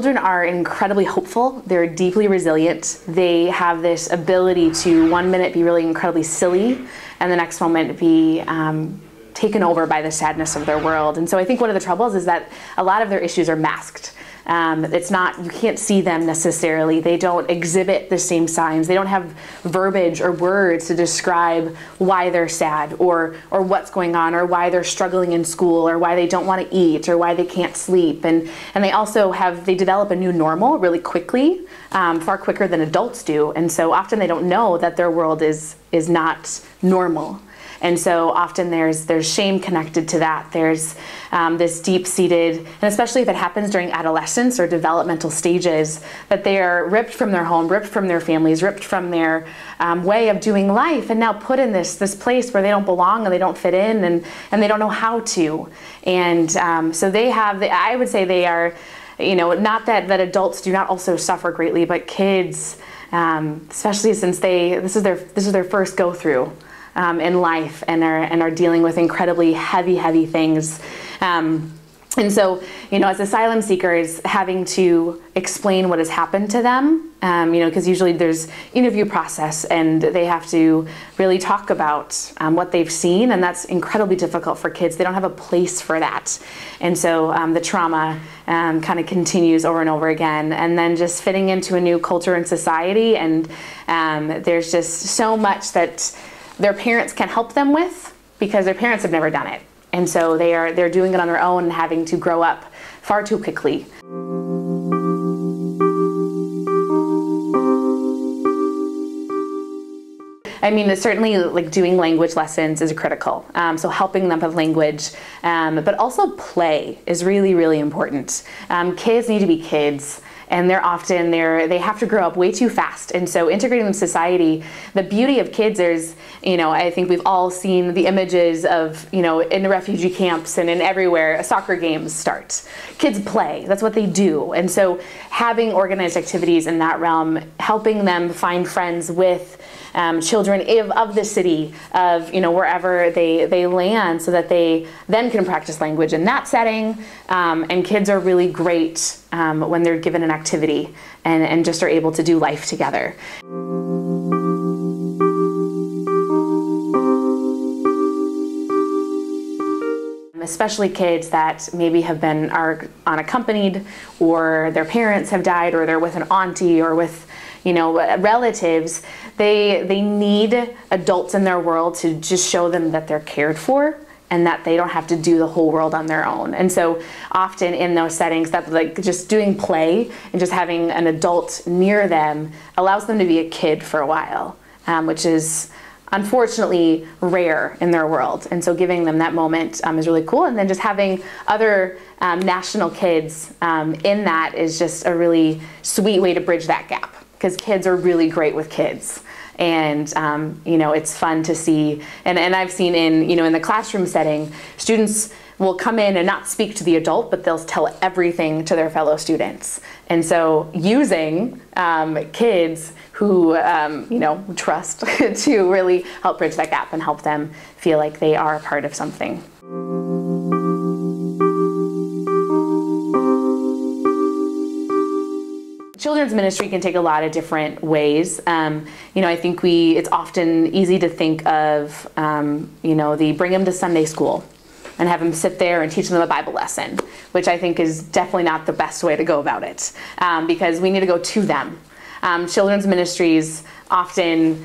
Children are incredibly hopeful. They're deeply resilient. They have this ability to one minute be really incredibly silly and the next moment be taken over by the sadness of their world. And so I think one of the troubles is that a lot of their issues are masked. It's not, you can't see them necessarily. They don't exhibit the same signs. They don't have verbiage or words to describe why they're sad or what's going on or why they're struggling in school or why they don't want to eat or why they can't sleep. And they also have, they develop a new normal really quickly, far quicker than adults do. And so often they don't know that their world is not normal. And so often there's shame connected to that. There's this deep-seated, and especially if it happens during adolescence or developmental stages, that they are ripped from their home, ripped from their families, ripped from their way of doing life, and now put in this place where they don't belong and they don't fit in and they don't know how to. And so they have, I would say they are, you know, not that adults do not also suffer greatly, but kids, especially since this is their first go-through in life and are dealing with incredibly heavy things. And so, you know, as asylum seekers, having to explain what has happened to them, you know, because usually there's interview process and they have to really talk about what they've seen, and that's incredibly difficult for kids. They don't have a place for that. And so the trauma kind of continues over and over again. And then just fitting into a new culture and society, and there's just so much that their parents can help them with because their parents have never done it. And so they're doing it on their own and having to grow up far too quickly. I mean, it's certainly like doing language lessons is critical. So helping them with language, but also play is really important. Kids need to be kids. And they're often, they have to grow up way too fast. And so integrating them to society, the beauty of kids is, you know, I think we've all seen the images of, you know, in the refugee camps and in everywhere, soccer games start. Kids play, that's what they do. And so having organized activities in that realm, helping them find friends with children of the city, of, you know, wherever they land, so that they then can practice language in that setting. And kids are really great when they're given an activity and just are able to do life together. Especially kids that maybe are unaccompanied, or their parents have died, or they're with an auntie or with, you know, relatives. They need adults in their world to just show them that they're cared for and that they don't have to do the whole world on their own. And so often in those settings, that like just doing play and just having an adult near them allows them to be a kid for a while, which is unfortunately rare in their world. And so giving them that moment is really cool. And then just having other national kids in that is just a really sweet way to bridge that gap, because kids are really great with kids. And you know, it's fun to see, and I've seen in the classroom setting, students will come in and not speak to the adult, but they'll tell everything to their fellow students. And so using kids who you know, trust to really help bridge that gap and help them feel like they are a part of something. Children's ministry can take a lot of different ways. You know, I think it's often easy to think of, you know, bring them to Sunday school and have them sit there and teach them a Bible lesson, which I think is definitely not the best way to go about it, because we need to go to them. Children's ministries often,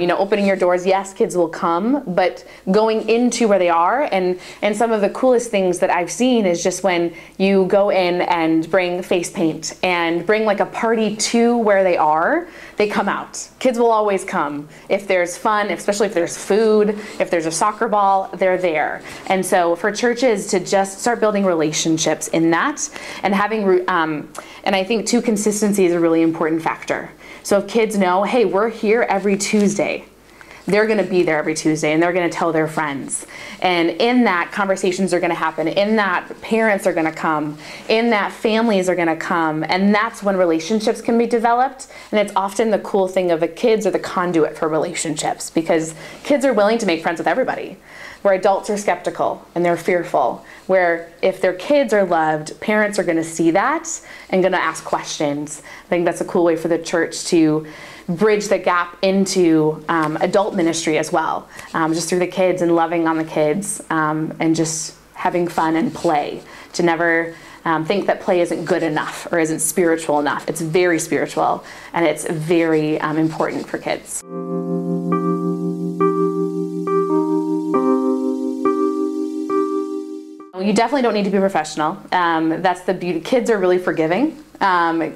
you know, opening your doors, yes, kids will come, but going into where they are, and some of the coolest things that I've seen is just when you go in and bring face paint and bring like a party to where they are, they come out. Kids will always come. If there's fun, especially if there's food, if there's a soccer ball, they're there. And so for churches to just start building relationships in that, and having, and I think too, consistency is a really important factor. So if kids know, hey, we're here every Tuesday, they're going to be there every Tuesday, and they're going to tell their friends. And in that, conversations are going to happen. In that, parents are going to come. In that, families are going to come. And that's when relationships can be developed. And it's often the cool thing of the kids are the conduit for relationships, because kids are willing to make friends with everybody. where adults are skeptical and they're fearful, where if their kids are loved, parents are going to see that and going to ask questions. I think that's a cool way for the church to bridge the gap into adult ministry as well, just through the kids and loving on the kids and just having fun and play, to never think that play isn't good enough or isn't spiritual enough. It's very spiritual, and it's very important for kids. You definitely don't need to be professional. That's the beauty. Kids are really forgiving.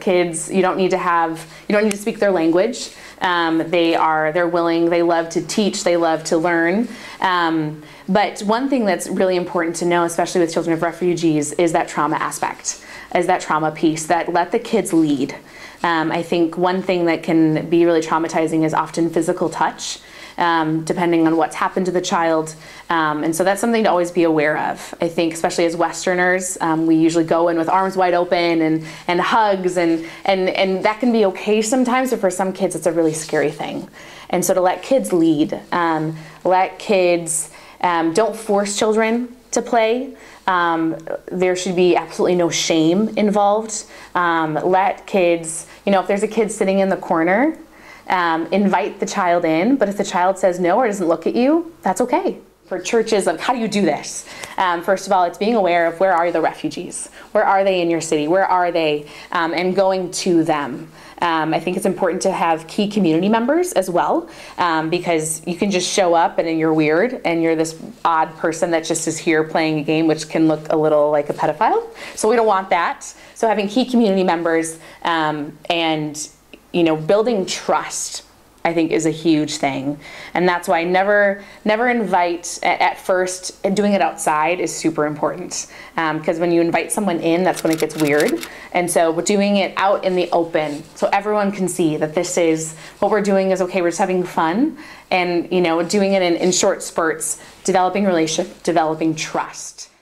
Kids, you don't need to speak their language. They're willing, they love to teach, they love to learn. But one thing that's really important to know, especially with children of refugees, is that trauma aspect, is that trauma piece, that let the kids lead. I think one thing that can be really traumatizing is often physical touch, depending on what's happened to the child. And so that's something to always be aware of. I think, especially as Westerners, we usually go in with arms wide open and hugs, and that can be okay sometimes, but for some kids it's a really scary thing. And so to let kids lead, don't force children to play. There should be absolutely no shame involved. Let kids, if there's a kid sitting in the corner, invite the child in, but if the child says no or doesn't look at you, that's okay. For churches, how do you do this? First of all, it's being aware of where are the refugees? Where are they in your city? Where are they? And going to them. I think it's important to have key community members as well, because you can just show up and then you're weird and you're this odd person that just is here playing a game, which can look a little like a pedophile. So we don't want that. So having key community members and building trust, I think, is a huge thing. And that's why never invite at first. Doing it outside is super important, because when you invite someone in, that's when it gets weird. And so we're doing it out in the open so everyone can see that this is what we're doing is okay. We're just having fun, and doing it in short spurts, developing relationship, developing trust.